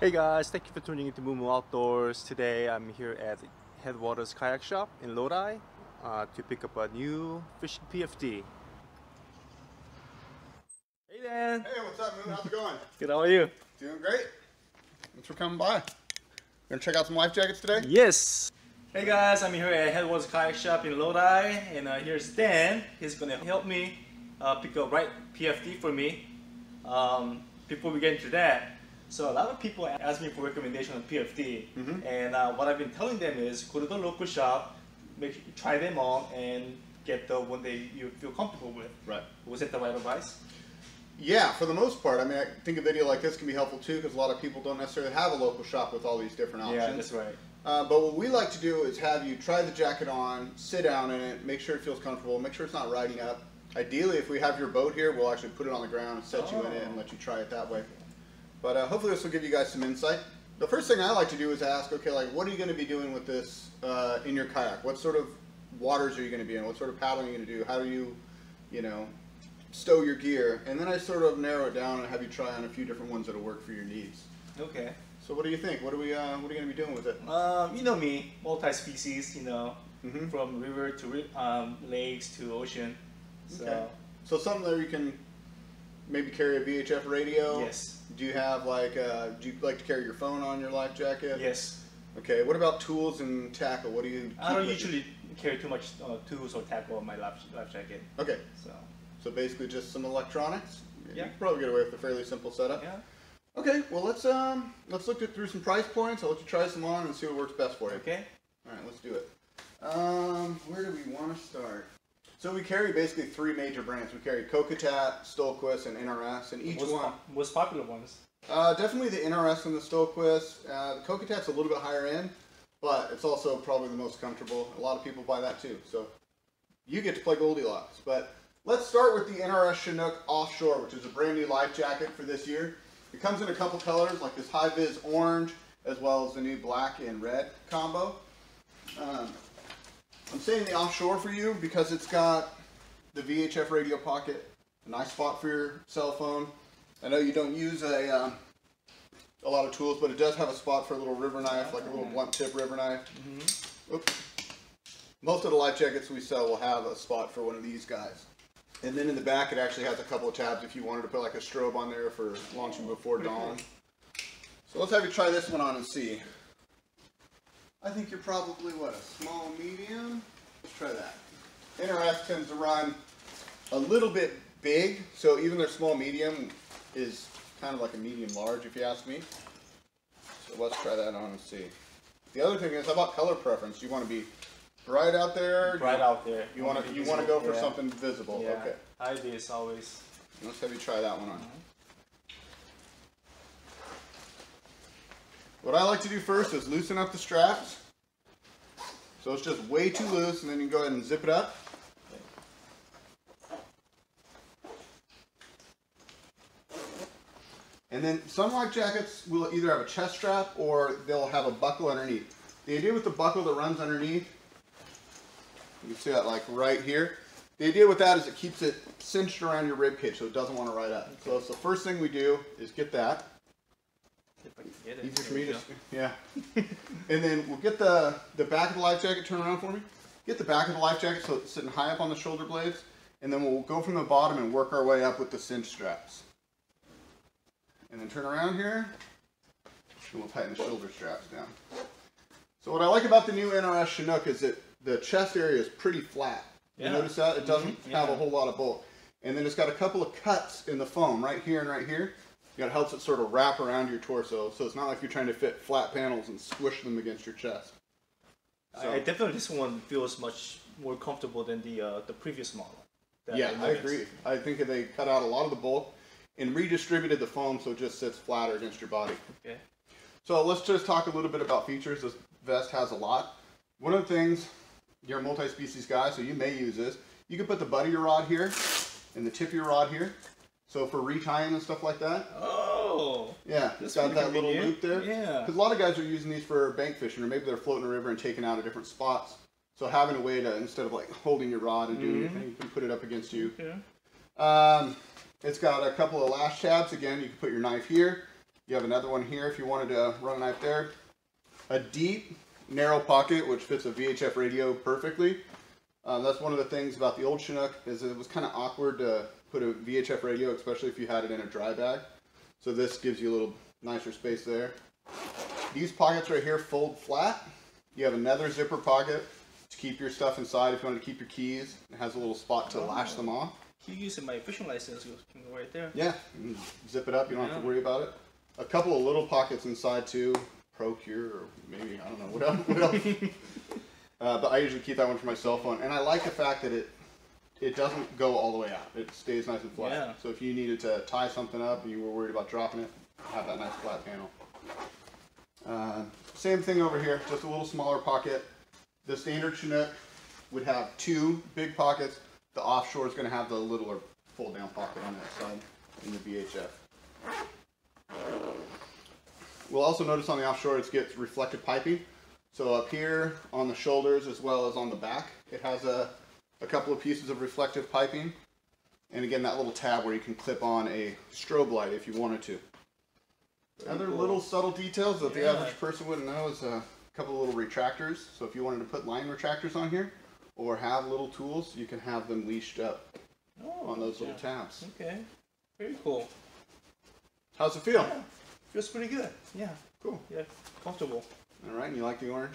Hey guys, thank you for tuning in to Moomoo Outdoors. Today I'm here at Headwaters Kayak Shop in Lodi to pick up a new fishing PFD. Hey Dan! Hey, what's up, Moomoo? How's it going? Good, how are you? Doing great. Thanks for coming by. Gonna check out some life jackets today? Yes! Hey guys, I'm here at Headwaters Kayak Shop in Lodi, and here's Dan. He's gonna help me pick up right PFD for me. Before we get into that, so a lot of people ask me for recommendation on PFD, and what I've been telling them is go to the local shop, try them all, and get the one that you feel comfortable with. Right. Was that the right advice? Yeah, for the most part. I mean, I think a video like this can be helpful too, because a lot of people don't necessarily have a local shop with all these different options. Yeah, that's right. But what we like to do is have you try the jacket on, sit down in it, make sure it feels comfortable, make sure it's not riding up. Ideally, if we have your boat here, we'll actually put it on the ground, set you in it, and let you try it that way. But hopefully this will give you guys some insight. The first thing I like to do is ask, okay, like, what are you going to be doing with this in your kayak? What sort of waters are you going to be in? What sort of paddling are you going to do? How do you, you know, stow your gear? And then I sort of narrow it down and have you try on a few different ones that will work for your needs. Okay. So what do you think? What are you going to be doing with it? You know me, multi-species, you know, from river to lakes to ocean. So. Okay. So something that you can maybe carry a VHF radio? Yes. Do you have like, do you like to carry your phone on your life jacket? Yes. Okay, what about tools and tackle? What do you keep? I don't usually carry too much tools or tackle on my life jacket. Okay. So basically just some electronics? Yeah. You can probably get away with a fairly simple setup. Yeah. Okay, well let's look through some price points. I'll let you try some on and see what works best for you. Okay. Alright, let's do it. Where do we want to start? So we carry basically three major brands. We carry Kokatat, Stohlquist, and NRS, and each most popular ones? Definitely the NRS and the Stohlquist. The Kokatat's a little bit higher end, but it's also probably the most comfortable. A lot of people buy that too, so you get to play Goldilocks. But let's start with the NRS Chinook Offshore, which is a brand new life jacket for this year. It comes in a couple colors, like this high-vis orange, as well as the new black and red combo. I'm saying the offshore for you because it's got the VHF radio pocket, a nice spot for your cell phone. I know you don't use a lot of tools, but it does have a spot for a little river knife, like a little blunt tip river knife. Most of the life jackets we sell will have a spot for one of these guys. And then in the back, it actually has a couple of tabs if you wanted to put like a strobe on there for launching before dawn. So let's have you try this one on and see. I think you're probably, what, a small, medium? Let's try that. NRS tends to run a little bit big, so even their small, medium is kind of like a medium, large, if you ask me. So let's try that on and see. The other thing is, how about color preference? You want to be bright out there? Bright out there. You want to go for something visible. Yeah. Okay. I do this always. Let's have you try that one on. What I like to do first is loosen up the straps, so it's just way too loose, and then you go ahead and zip it up. And then some life jackets will either have a chest strap or they'll have a buckle underneath. The idea with the buckle that runs underneath, you can see that like right here, the idea with that is it keeps it cinched around your rib cage so it doesn't want to ride up. So that's the first thing we do is get that. If I can get it. Easy for me to, yeah. And then we'll get the back of the life jacket, turn around for me. Get the back of the life jacket so it's sitting high up on the shoulder blades. And then we'll go from the bottom and work our way up with the cinch straps. And then turn around here. And we'll tighten the shoulder straps down. So what I like about the new NRS Chinook is that the chest area is pretty flat. Yeah. You notice that? It doesn't have a whole lot of bulk. And then it's got a couple of cuts in the foam right here and right here. It helps it sort of wrap around your torso, so it's not like you're trying to fit flat panels and squish them against your chest. So, I definitely, this one feels much more comfortable than the previous model. Yeah, I agree. I think they cut out a lot of the bulk and redistributed the foam so it just sits flatter against your body. Okay. So let's just talk a little bit about features. This vest has a lot. One of the things, you're a multi-species guy, so you may use this. You can put the butt of your rod here and the tip of your rod here. So for retying and stuff like that. Oh. Yeah, it's got that little loop there. Yeah. Because a lot of guys are using these for bank fishing, or maybe they're floating a river and taking out at different spots. So having a way to, instead of like holding your rod and doing your thing, you can put it up against you. Yeah. It's got a couple of lash tabs. Again, you can put your knife here. You have another one here if you wanted to run a knife there. A deep, narrow pocket, which fits a VHF radio perfectly. That's one of the things about the old Chinook, is it was kind of awkward to put a VHF radio, especially if you had it in a dry bag. So this gives you a little nicer space there. These pockets right here fold flat. You have another zipper pocket to keep your stuff inside if you want to keep your keys. It has a little spot to lash them off. You're using my fishing license right there. Yeah, you can zip it up. You don't have to worry about it. A couple of little pockets inside too. Procure, or maybe, I don't know, what else? But I usually keep that one for my cell phone. And I like the fact that it doesn't go all the way out. It stays nice and flat. Yeah. So if you needed to tie something up and you were worried about dropping it, have that nice flat panel. Same thing over here, just a little smaller pocket. The standard Chinook would have two big pockets. The offshore is going to have the littler fold down pocket on that side in the VHF. We'll also notice on the offshore it gets reflective piping. So up here on the shoulders as well as on the back, it has a couple of pieces of reflective piping. And again, that little tab where you can clip on a strobe light if you wanted to. Other little subtle details that the average person wouldn't know is a couple of little retractors. So if you wanted to put line retractors on here or have little tools, you can have them leashed up on those little tabs. Okay, very cool. How's it feel? Yeah. Feels pretty good. Yeah. Cool. Yeah, comfortable. All right, and you like the orange?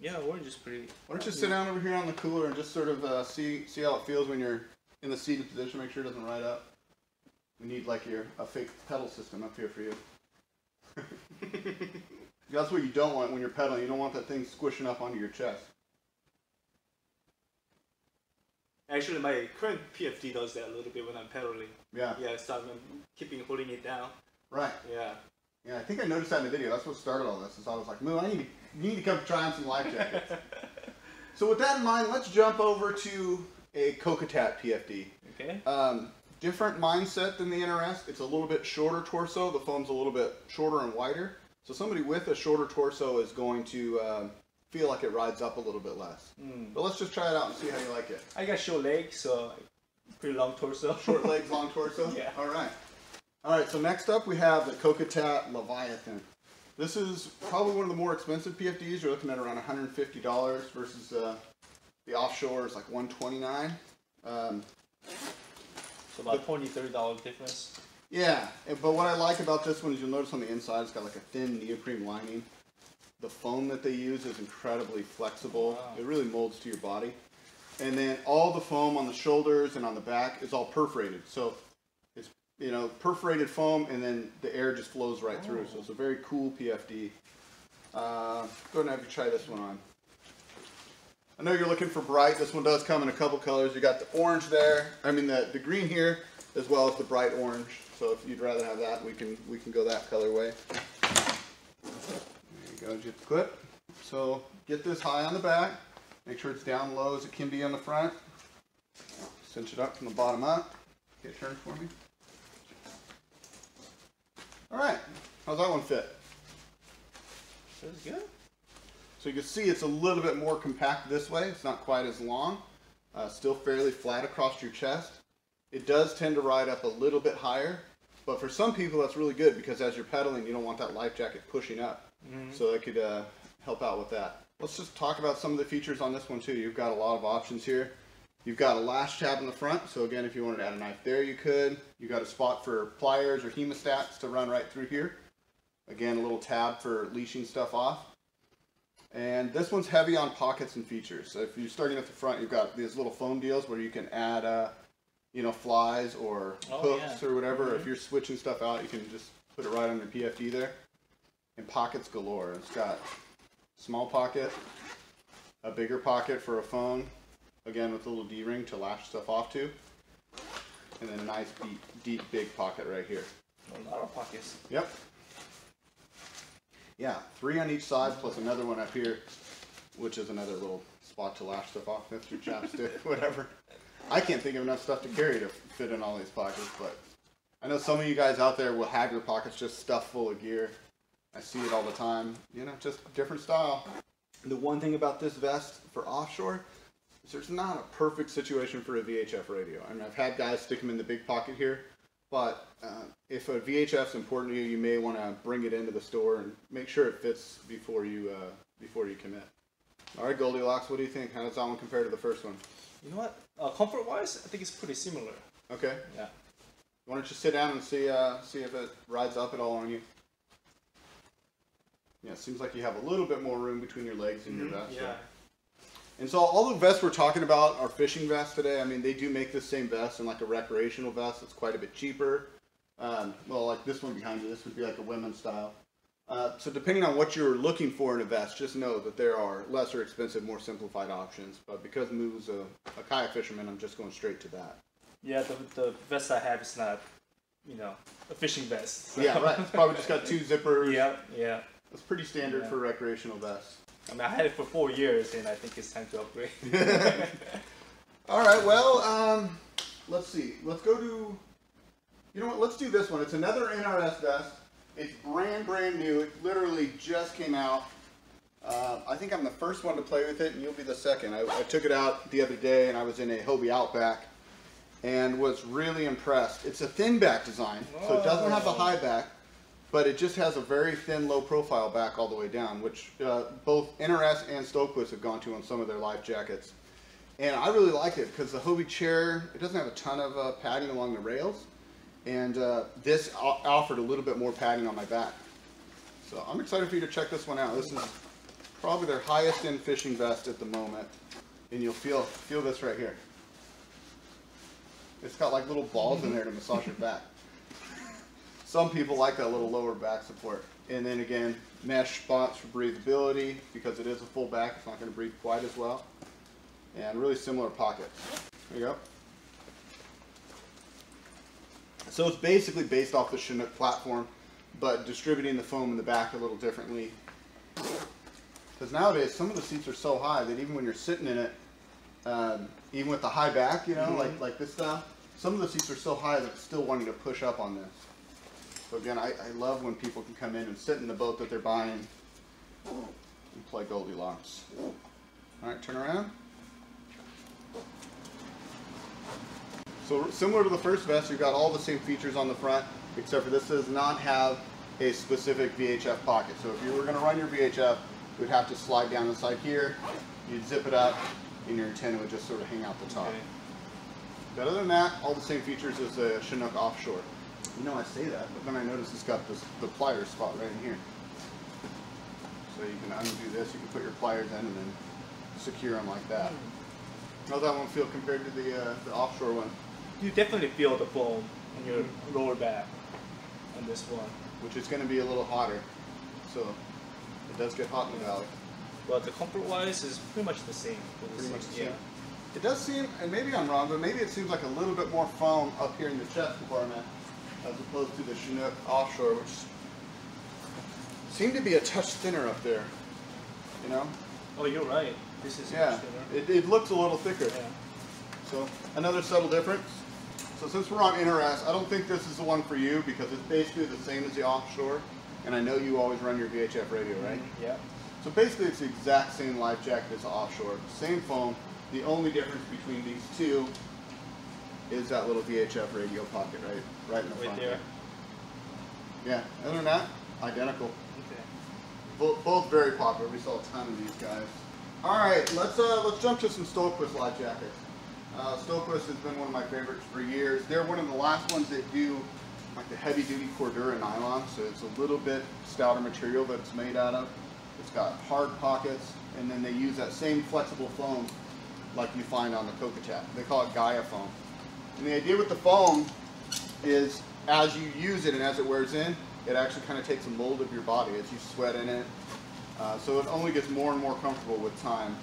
Yeah, orange is pretty. Why don't you sit down over here on the cooler and just sort of see how it feels when you're in the seated position. Make sure it doesn't ride up. We need like a fake pedal system up here for you. That's what you don't want when you're pedaling. You don't want that thing squishing up onto your chest. Actually, my current PFD does that a little bit when I'm pedaling. Yeah. Yeah, so I'm holding it down. Right. Yeah. Yeah, I think I noticed that in the video. That's what started all this. Is I was like, Moo, you need to come try on some life jackets. So with that in mind, let's jump over to a Kokatat PFD. Okay. Different mindset than the NRS. It's a little bit shorter torso. The foam's a little bit shorter and wider. So somebody with a shorter torso is going to feel like it rides up a little bit less. But let's just try it out and see how you like it. I got short legs, so pretty long torso. Short legs, long torso? Yeah. All right. All right, so next up we have the Kokatat Leviathan. This is probably one of the more expensive PFDs. You're looking at around $150 versus the offshore is like $129. So about $20-$30 difference. Yeah, but what I like about this one is you'll notice on the inside it's got like a thin neoprene lining. The foam that they use is incredibly flexible. Wow. It really molds to your body. And then all the foam on the shoulders and on the back is all perforated. So you know, perforated foam, and then the air just flows right through. So it's a very cool PFD. Go ahead and have you try this one on. I know you're looking for bright. This one does come in a couple colors. You got the orange there. I mean the green here, as well as the bright orange. So if you'd rather have that, we can go that colorway. There you go, just clip. So get this high on the back. Make sure it's down low as it can be on the front. Cinch it up from the bottom up. Get it turned for me. Alright, how's that one fit? Feels good. So you can see it's a little bit more compact this way. It's not quite as long. Still fairly flat across your chest. It does tend to ride up a little bit higher. But for some people that's really good because as you're pedaling you don't want that life jacket pushing up. So that could help out with that. Let's just talk about some of the features on this one too. You've got a lot of options here. You've got a lash tab in the front, so again, if you wanted to add a knife there, you could. You've got a spot for pliers or hemostats to run right through here. Again, a little tab for leashing stuff off. And this one's heavy on pockets and features. So if you're starting at the front, you've got these little foam deals where you can add, you know, flies or hooks or whatever. If you're switching stuff out, you can just put it right on your PFD there. And pockets galore. It's got small pocket, a bigger pocket for a phone. Again, with a little D-ring to lash stuff off to. And then a nice, deep, big pocket right here. A lot of pockets. Yep. Yeah, three on each side, plus another one up here, which is another little spot to lash stuff off. That's your chapstick, whatever. I can't think of enough stuff to carry to fit in all these pockets, but I know some of you guys out there will have your pockets just stuffed full of gear. I see it all the time. You know, just different style. The one thing about this vest for offshore, there's not a perfect situation for a VHF radio. I mean, I've had guys stick them in the big pocket here, But if a VHF is important to you, you may want to bring it into the store and make sure it fits before you commit. All right, Goldilocks, what do you think? How does that one compare to the first one? You know what? Comfort-wise, I think it's pretty similar. Okay. Yeah. Why don't you sit down and see see if it rides up at all on you? Yeah, it seems like you have a little bit more room between your legs and your vest. Yeah. So. And so all the vests we're talking about are fishing vests today. I mean, they do make this same vest in like a recreational vest. It's quite a bit cheaper. Well, like this one behind you, this would be like a women's style. So depending on what you're looking for in a vest, just know that there are lesser expensive, more simplified options. But because Moo's a kayak fisherman, I'm just going straight to that. Yeah, the vest I have is not, you know, a fishing vest. So. Yeah, right. It's probably just got two zippers. Yeah, yeah. It's pretty standard for recreational vests. I mean, I had it for 4 years, and I think it's time to upgrade. All right, well, let's see. Let's go to, you know what, let's do this one. It's another NRS vest. It's brand new. It literally just came out. I think I'm the first one to play with it, and you'll be the second. I took it out the other day, and I was in a Hobie Outback, and was really impressed. It's a thin back design, so it doesn't have the high back, but it just has a very thin, low profile back all the way down, which both NRS and Stohlquist have gone to on some of their life jackets. And I really like it because the Hobie chair, it doesn't have a ton of padding along the rails, and this offered a little bit more padding on my back. So I'm excited for you to check this one out. This is probably their highest end fishing vest at the moment, and you'll feel this right here. It's got like little balls in there to massage your back. Some people like that little lower back support. And then again, mesh spots for breathability. Because it is a full back, it's not going to breathe quite as well. And really similar pockets. There you go. So it's basically based off the Chinook platform, but distributing the foam in the back a little differently. Because nowadays, some of the seats are so high that even when you're sitting in it, even with the high back, you know, like this stuff, some of the seats are so high that it's still wanting to push up on this. So again, I love when people can come in and sit in the boat that they're buying and play Goldilocks. All right, turn around. So similar to the first vest, you've got all the same features on the front, except for this does not have a specific VHF pocket. So if you were going to run your VHF, you would have to slide down the side here, you'd zip it up, and your antenna would just sort of hang out the top. Okay. But other than that, all the same features as the Chinook Offshore. You know I say that, but then I notice it's got this, the pliers spot right in here. So you can undo this, you can put your pliers in and then secure them like that. How's that one feel compared to the offshore one? You definitely feel the foam on your lower back on this one. Which is going to be a little hotter, so it does get hot in the valley. But the comfort-wise is pretty much the same. Pretty much the same. It does seem, and maybe I'm wrong, but maybe it seems like a little bit more foam up here in the chest compartment, as opposed to the Chinook Offshore, which seemed to be a touch thinner up there, you know? Oh, you're right. This is much thinner. It looks a little thicker. Yeah. So, another subtle difference. So since we're on NRS, I don't think this is the one for you because it's basically the same as the Offshore, and I know you always run your VHF radio, right? Yeah. So basically it's the exact same life jacket as the Offshore, same foam. The only difference between these two is that little VHF radio pocket right in the front there. Yeah, other than that, identical. Okay. Both very popular. We saw a ton of these guys. All right, let's jump to some Stohlquist life jackets. Stohlquist has been one of my favorites for years. They're one of the last ones that do like the heavy-duty Cordura nylon, so it's a little bit stouter material that it's made out of. It's got hard pockets, and then they use that same flexible foam like you find on the Kokatat. They call it Gaia foam. And the idea with the foam is as you use it and as it wears in, it actually kind of takes a mold of your body as you sweat in it. So it only gets more and more comfortable with time.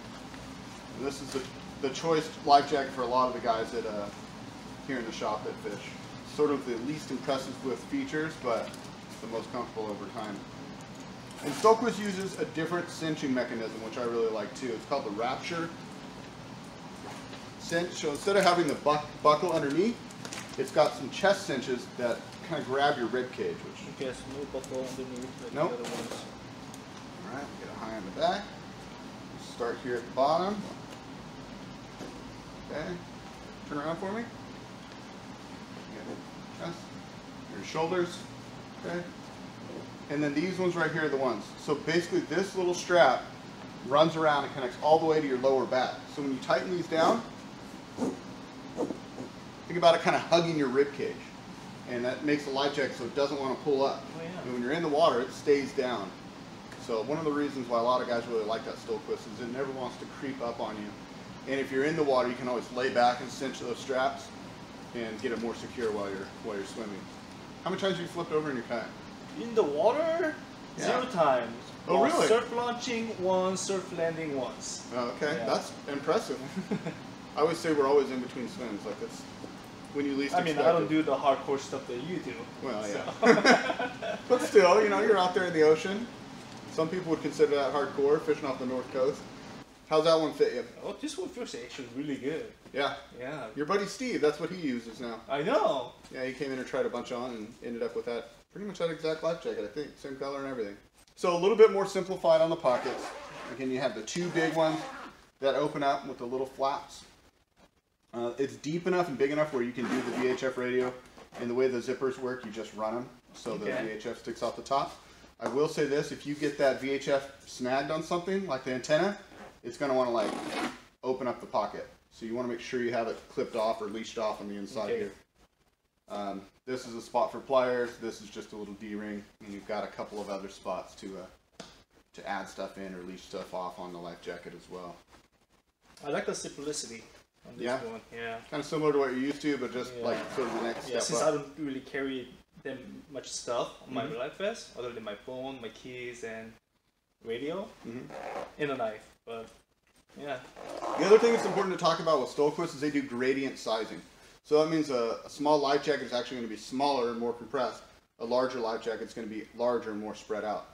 And this is the choice life jacket for a lot of the guys that here in the shop that fish. Sort of the least impressive with features, but the most comfortable over time. And Stohlquist uses a different cinching mechanism, which I really like too. It's called the Rapture. So instead of having the buckle underneath, it's got some chest cinches that kind of grab your rib cage. Which okay, so no buckle underneath like the other ones. All right, get it high on the back. Start here at the bottom. Okay, turn around for me. Chest. your shoulders, okay? And then these ones right here are the ones. So basically this little strap runs around and connects all the way to your lower back. So when you tighten these down, think about it kind of hugging your rib cage. And that makes the life jacket so it doesn't want to pull up. Oh, yeah. And when you're in the water, it stays down. So one of the reasons why a lot of guys really like that Stohlquist is it never wants to creep up on you. And if you're in the water, you can always lay back and cinch those straps and get it more secure while you're swimming. How many times have you flipped over in your kayak? In the water? Yeah. 0 times. Oh, one really? Surf launching once, surf landing once. Oh, okay. Yeah. That's impressive. I always say we're always in between swims. Like it's when you least expect it. I don't do the hardcore stuff that you do. Well, yeah. So. But still, you know, you're out there in the ocean. Some people would consider that hardcore, fishing off the north coast. How's that one fit you? Oh, this one feels actually really good. Yeah. Yeah. Your buddy Steve, that's what he uses now. I know. Yeah, he came in and tried a bunch on and ended up with that. Pretty much that exact life jacket, I think. Same color and everything. So a little bit more simplified on the pockets. Again, you have the 2 big ones that open up with the little flaps. It's deep enough and big enough where you can do the VHF radio. And the way the zippers work, you just run them. So okay. The VHF sticks off the top. I will say this, if you get that VHF snagged on something, like the antenna, it's going to want to like open up the pocket. So you want to make sure you have it clipped off or leashed off on the inside here. This is a spot for pliers. This is just a little D-ring, and you've got a couple of other spots to add stuff in or leash stuff off on the life jacket as well. I like the simplicity on this one. Yeah, kind of similar to what you're used to, but just like sort of the next step. Since I don't really carry that much stuff on my life vest, other than my phone, my keys, and radio, and a knife. But yeah. The other thing that's important to talk about with Stohlquist is they do gradient sizing. So that means a small life jacket is actually going to be smaller and more compressed. A larger life jacket is going to be larger and more spread out.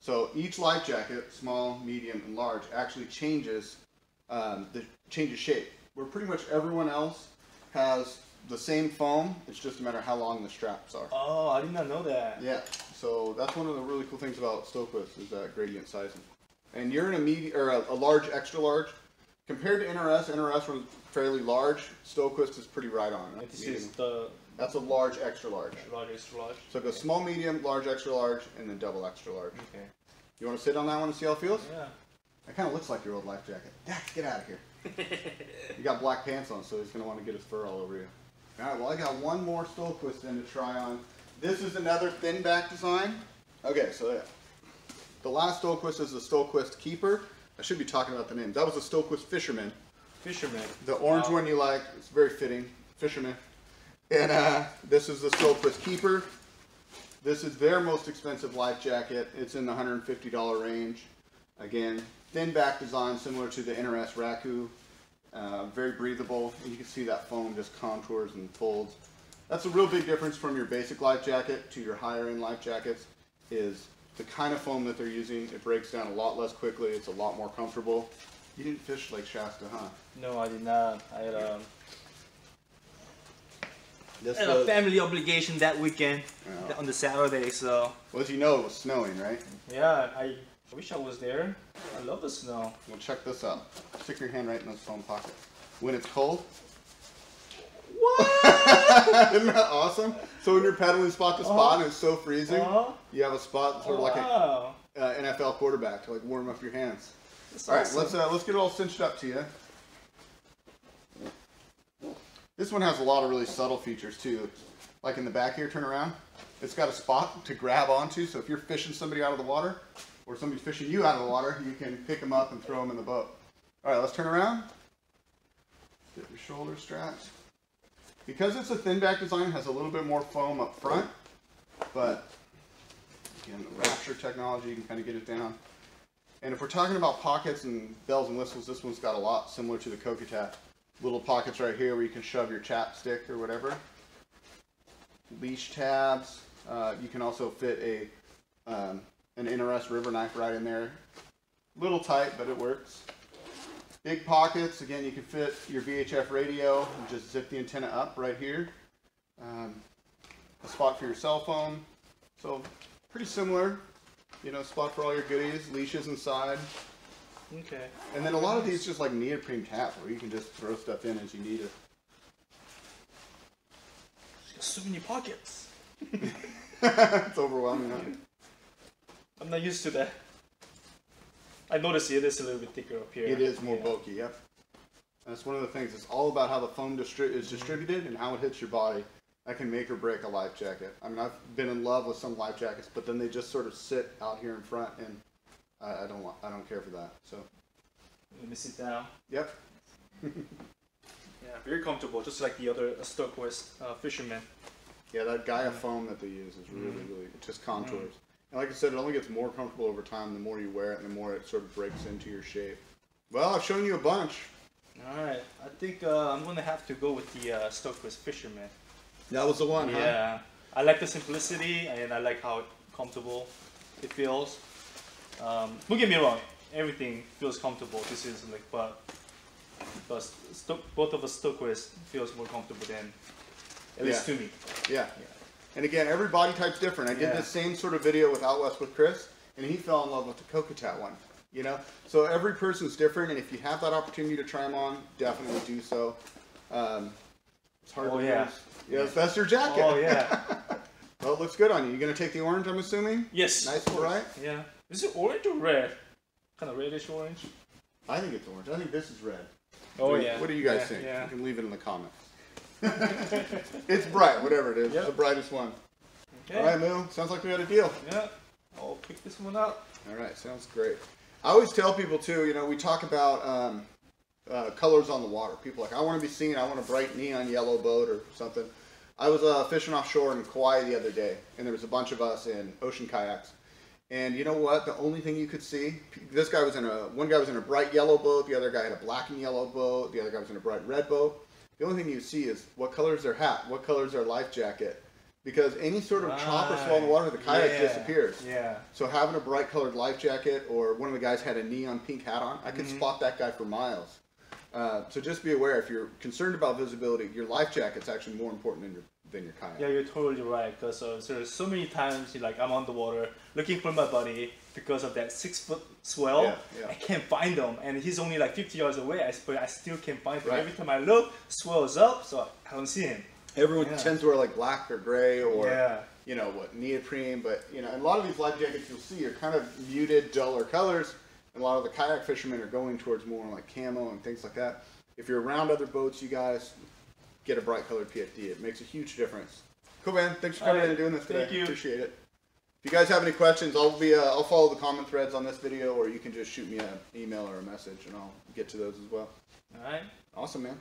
So each life jacket, small, medium, and large, actually changes changes shape. Where pretty much everyone else has the same foam, it's just a matter of how long the straps are. Oh, I did not know that. Yeah, so that's one of the really cool things about Stohlquist is that gradient sizing. And you're in a medium or a large, extra large. Compared to NRS, NRS was fairly large. Stohlquist is pretty right on. This is the... That's a large, extra large. Large, extra large. So it goes small, medium, large, extra large, and then double, extra large. Okay. You want to sit on that one and see how it feels? Yeah. That kind of looks like your old life jacket. Dax, get out of here. You got black pants on, so he's going to want to get his fur all over you. All right, well, I got one more Stohlquist then to try on. This is another thin back design. Okay, so the last Stohlquist is the Stohlquist Keeper. I should be talking about the name. That was a Stohlquist Fisherman. Fisherman. The orange one you like. It's very fitting. Fisherman. And this is the Stohlquist Keeper. This is their most expensive life jacket. It's in the $150 range. Again, thin back design similar to the NRS Raku. Very breathable. And you can see that foam just contours and folds. That's a real big difference from your basic life jacket to your higher end life jackets is the kind of foam that they're using. It breaks down a lot less quickly. It's a lot more comfortable. You didn't fish Lake Shasta, huh? No, I did not. I had, a family obligation that weekend on the Saturday, so... Well, as you know, it was snowing, right? Yeah, I wish I was there. I love the snow. Well, check this out. Stick your hand right in this foam pocket. When it's cold... What? Isn't that awesome? So when you're paddling spot to spot and it's so freezing, you have a spot sort of like an NFL quarterback to like warm up your hands. That's awesome. All right, let's get it all cinched up to you. This one has a lot of really subtle features too. Like in the back here, turn around. It's got a spot to grab onto, so if you're fishing somebody out of the water or somebody's fishing you out of the water, you can pick them up and throw them in the boat. All right, let's turn around. Get your shoulder straps. Because it's a thin back design, it has a little bit more foam up front, but again, the Rapture technology, you can kind of get it down. And if we're talking about pockets and bells and whistles, this one's got a lot similar to the Kokatat. Little pockets right here where you can shove your chapstick or whatever. Leash tabs. You can also fit a an NRS river knife right in there. A little tight, but it works. Big pockets, again, you can fit your VHF radio and just zip the antenna up right here. A spot for your cell phone. So pretty similar, you know, spot for all your goodies, leashes inside. Okay. And then a lot of these just like neoprene taps where you can just throw stuff in as you need it. So many pockets. It's overwhelming, huh? I'm not used to that. I noticed it is a little bit thicker up here. It is more bulky, yep. That's one of the things. It's all about how the foam is distributed and how it hits your body. That can make or break a life jacket. I mean, I've been in love with some life jackets, but then they just sort of sit out here in front, and I don't care for that. So let me sit down. Yep. Yeah, very comfortable, just like the other Stohlquist Fisherman. Yeah, that Gaia foam that they use is really, really, it just contours. And like I said, it only gets more comfortable over time. The more you wear it, and the more it sort of breaks into your shape. Well, I've shown you a bunch. All right, I think I'm gonna have to go with the Stohlquist Fisherman. That was the one, huh? Yeah, I like the simplicity, and I like how comfortable it feels. Don't get me wrong, everything feels comfortable. This is like, but both of the Stohlquist feels more comfortable than, at least to me. Yeah. And again, every body type's different. I did the same sort of video with Out West with Chris, and he fell in love with the Kokatat one. You know, so every person's different, and if you have that opportunity to try them on, definitely do so. It's hard to lose. Yes, that's your jacket. Oh yeah. Well, it looks good on you. You're gonna take the orange, I'm assuming. Yes. Nice, right? Yeah. Is it orange or red? Kind of reddish orange. I think it's orange. I think this is red. Oh yeah. What do you guys think? Yeah. You can leave it in the comments. It's bright, whatever it is. Yep. It's the brightest one. Okay. All right, Moo. Sounds like we got a deal. Yeah. I'll pick this one up. All right. Sounds great. I always tell people too, you know, we talk about colors on the water. People are like, I want to be seen, I want a bright neon yellow boat or something. I was fishing offshore in Kauai the other day, and there was a bunch of us in ocean kayaks. And you know what? The only thing you could see, this guy was in a, one guy was in a bright yellow boat, the other guy had a black and yellow boat, the other guy was in a bright red boat. The only thing you see is what color is their hat, what color is their life jacket. Because any sort of chop or swell in the water, the kayak disappears. Yeah. So having a bright colored life jacket, or one of the guys had a neon pink hat on, I could spot that guy for miles. So just be aware, if you're concerned about visibility, your life jacket's actually more important than your kayak. Yeah, you're totally right. Because there's so many times, you're like, I'm on the water looking for my buddy because of that 6-foot swell. Yeah, yeah. I can't find him, and he's only like 50 yards away. But I still can't find him. Right. Every time I look, swell's up, so I don't see him. Everyone tends to wear like black or gray or you know what, neoprene, but you know, and a lot of these life jackets you'll see are kind of muted, duller colors. And a lot of the kayak fishermen are going towards more like camo and things like that. If you're around other boats, you guys get a bright colored PFD. It makes a huge difference. Cool, man. Thanks for coming in and doing this today. Thank you. Appreciate it. If you guys have any questions, I'll follow the comment threads on this video, or you can just shoot me an email or a message, and I'll get to those as well. All right. Awesome, man.